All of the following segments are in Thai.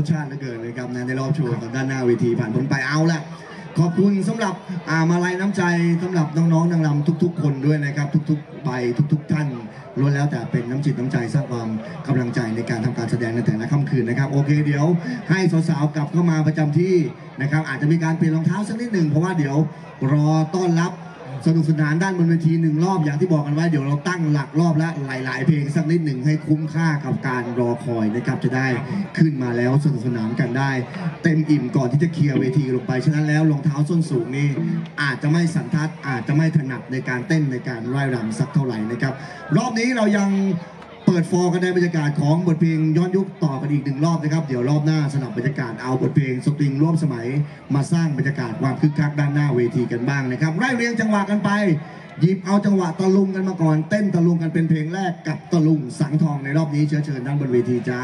รสชาติเหลือเกินเลยครับในรอบโชว์ด้านหน้าเวทีผ่านพ้นไปเอาละขอบคุณสำหรับมาลัยน้ำใจสำหรับน้องๆนางรำทุกๆคนด้วยนะครับทุกๆใบทุกๆท่านล้วนแล้วแต่เป็นน้ำจิตน้ำใจสร้างความกำลังใจในการทำการแสดงในแต่ละค่ำคืนนะครับโอเคเดี๋ยวให้สาวๆกลับเข้ามาประจำที่นะครับอาจจะมีการเปลี่ยนรองเท้าสักนิดหนึ่งเพราะว่าเดี๋ยวรอต้อนรับสนุกสนานด้านบนเวทีหนึ่งรอบอย่างที่บอกกันไว้เดี๋ยวเราตั้งหลักรอบละหลายเพลงสักนิดหนึ่งให้คุ้มค่ากับการรอคอยนะครับจะได้ขึ้นมาแล้วสนุกสนานกันได้เต็มอิ่มก่อนที่จะเคลียร์เวทีลงไปฉะนั้นแล้วรองเท้าส้นสูงนี่อาจจะไม่สันทัดอาจจะไม่ถนัดในการเต้นในการไล่รำสักเท่าไหร่นะครับรอบนี้เรายังเปิดฟอร์กันในบรรยากาศของบทเพลงย้อนยุคต่อกันอีกหนึ่งรอบนะครับเดี๋ยวรอบหน้าสนับบรรยากาศเอาบทเพลงสตริงร่วมสมัยมาสร้างบรรยากาศความคึกคักด้านหน้าเวทีกันบ้างนะครับไล่เรียงจังหวะกันไปหยิบเอาจังหวะตะลุงกันมาก่อนเต้นตะลุงกันเป็นเพลงแรกกับตะลุงสังทองในรอบนี้เชิญด้านบนเวทีจ้า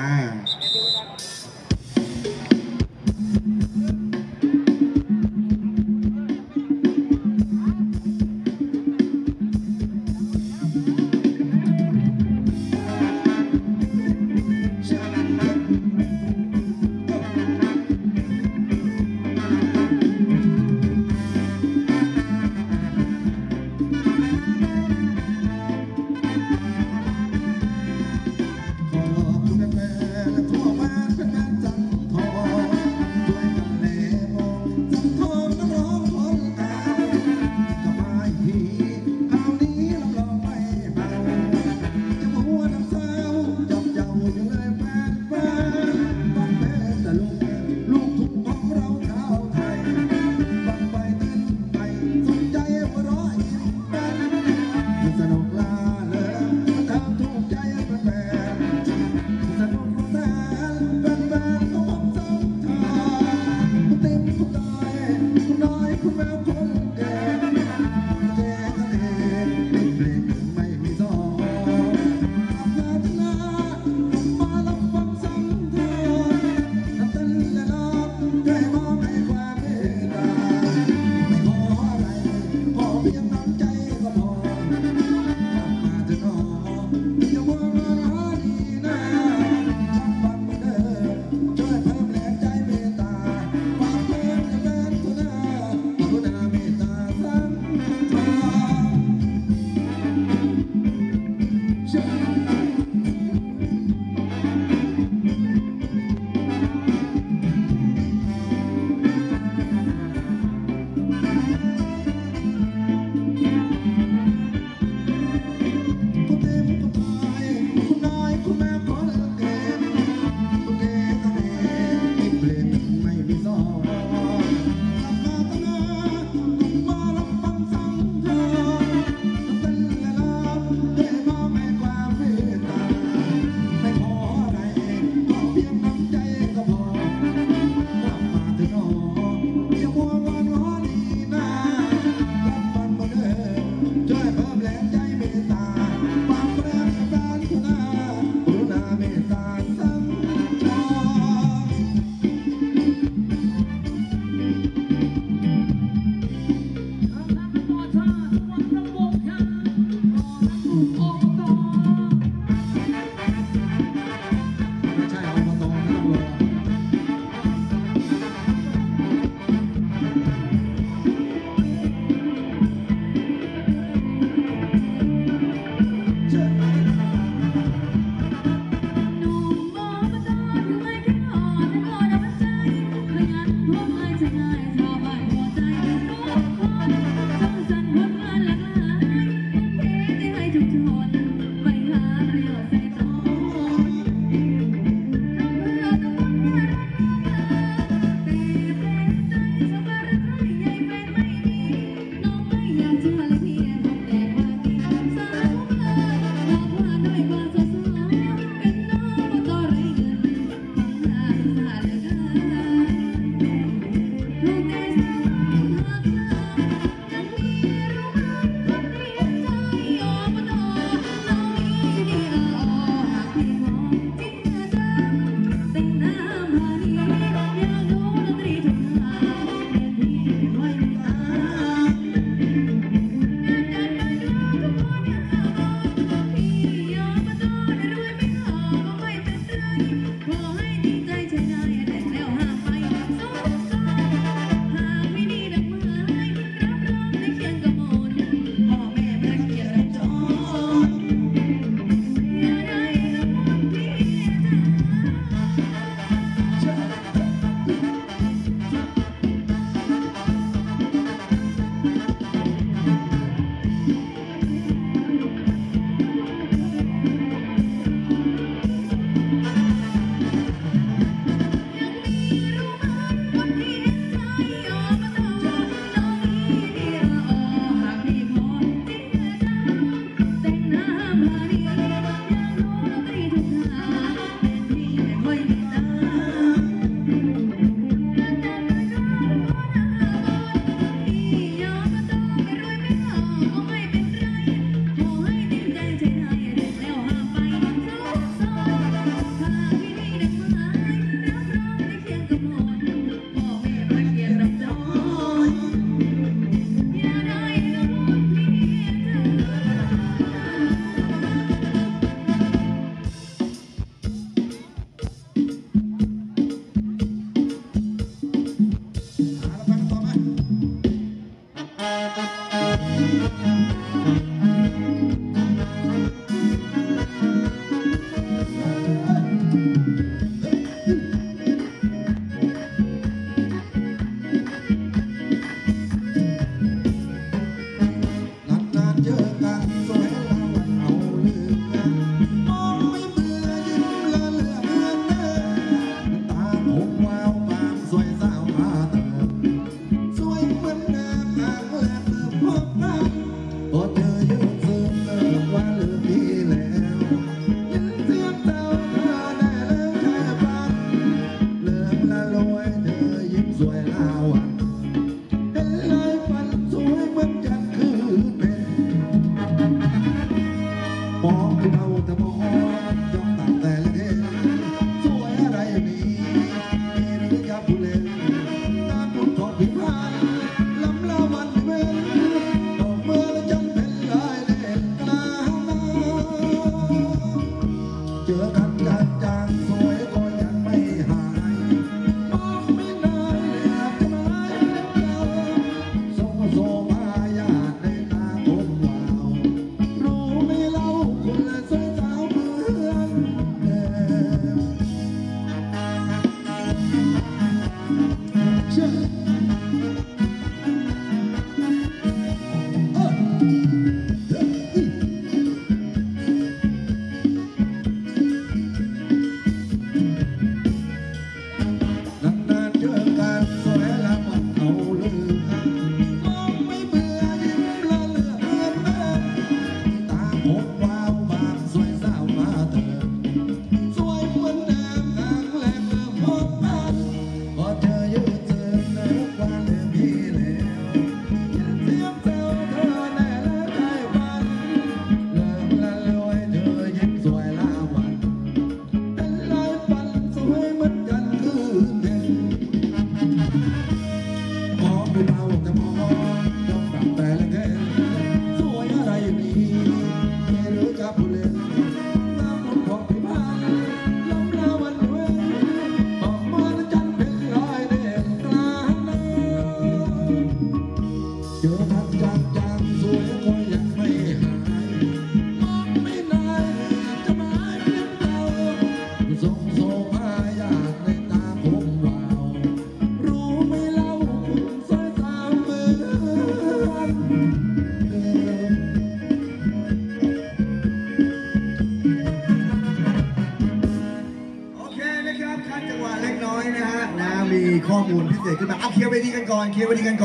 ข้อมูลพิเศษขึ้นมาเคลียร์เวทีกันก่อ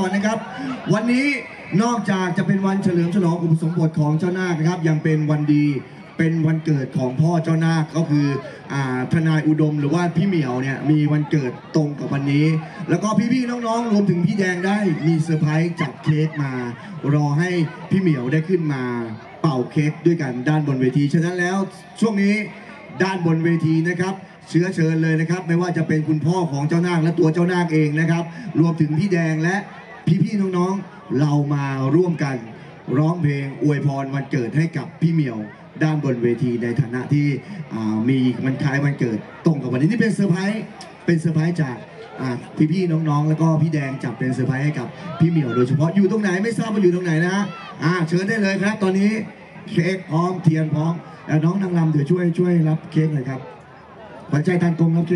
นนะครับ วันนี้นอกจากจะเป็นวันเฉลิมฉลองอุปสมบทของเจ้านาคนะครับ ยังเป็นวันดีเป็นวันเกิดของพ่อเจ้านาค ก็คือทนายอุดมหรือว่าพี่เหมียวเนี่ยมีวันเกิดตรงกับวันนี้ แล้วก็พี่ๆน้องๆรวมถึงพี่แดงได้มีเซอร์ไพรส์จับเค้กมารอให้พี่เหมียวได้ขึ้นมาเป่าเค้กด้วยกันด้านบนเวทีฉะนั้นแล้วช่วงนี้ ด้านบนเวทีนะครับเชื้อเชิญเลยนะครับไม่ว่าจะเป็นคุณพ่อของเจ้านาคและตัวเจ้านาคเองนะครับรวมถึงพี่ๆน้องๆที่เป็นศิลปินที่มาร่วมงานในวันนี้นะครับก็ขอเชิญชวนนะครับให้ทุกท่านนะครับมาร่วมงานในวันนี้นะครับเนื่องจากเป็นวันเกิดของพ่อเจ้านาคนะครับและก็เป็นวันเกิดของพี่เหมียวด้วยนะครับเนื่องจากเป็นวันเกิดของพ่อเจ้านาคนะครับ เค้กพร้อมเทียนพร้อมน้องนางรำเดี๋ยวช่วยรับเค้กหน่อยครับขวัญใจทางกรมรับเค้ก